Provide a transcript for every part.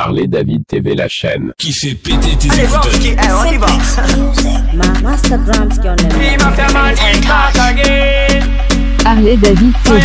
Harley David TV, la chaîne qui fait péter tes écouteurs. On y va. Harley David TV.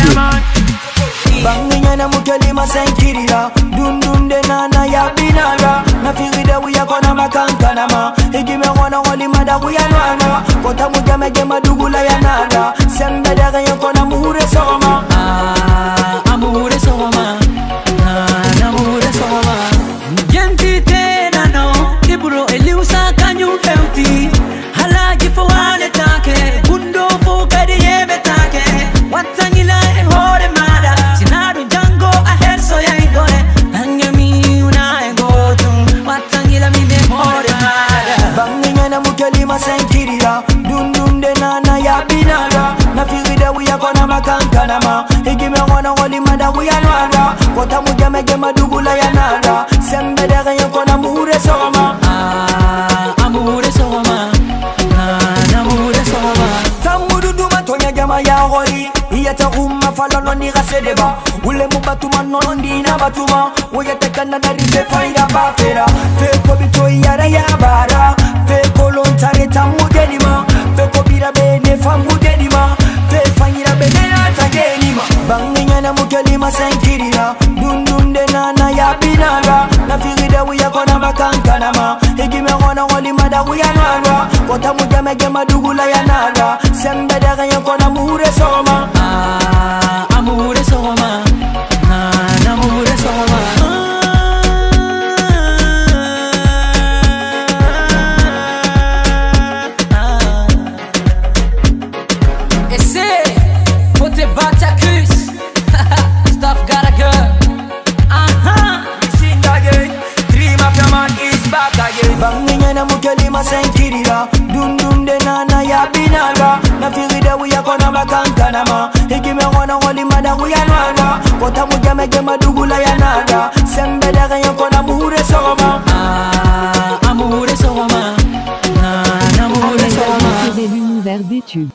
L'univers des tubes.